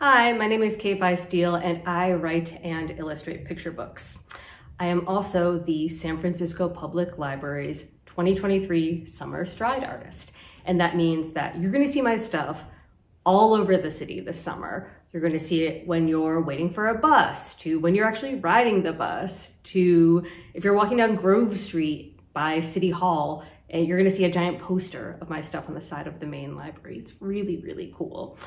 Hi, my name is K-Fai Steele, and I write and illustrate picture books. I am also the San Francisco Public Library's 2023 Summer Stride artist. And that means that you're gonna see my stuff all over the city this summer. You're gonna see it when you're waiting for a bus, to when you're actually riding the bus, to if you're walking down Grove Street by City Hall, and you're gonna see a giant poster of my stuff on the side of the main library. It's really, really cool.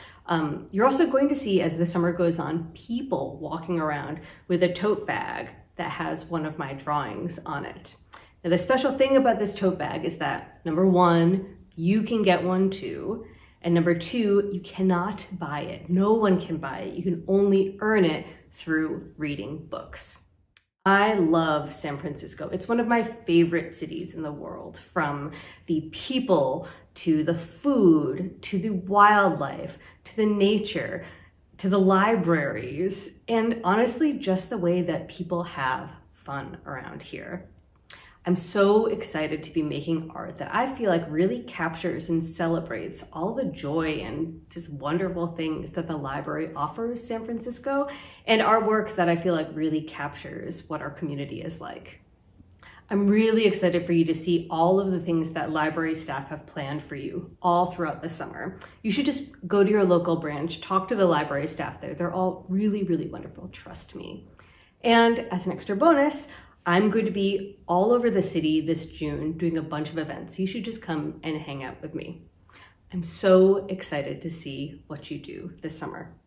You're also going to see, as the summer goes on, people walking around with a tote bag that has one of my drawings on it. Now, the special thing about this tote bag is that, number one, you can get one too, and number two, you cannot buy it. No one can buy it. You can only earn it through reading books. I love San Francisco. It's one of my favorite cities in the world, from the people, to the food, to the wildlife, to the nature, to the libraries, and honestly, just the way that people have fun around here. I'm so excited to be making art that I feel like really captures and celebrates all the joy and just wonderful things that the library offers San Francisco, and artwork that I feel like really captures what our community is like. I'm really excited for you to see all of the things that library staff have planned for you all throughout the summer. You should just go to your local branch, talk to the library staff there. They're all really, really wonderful, trust me. And as an extra bonus, I'm going to be all over the city this June doing a bunch of events. You should just come and hang out with me. I'm so excited to see what you do this summer.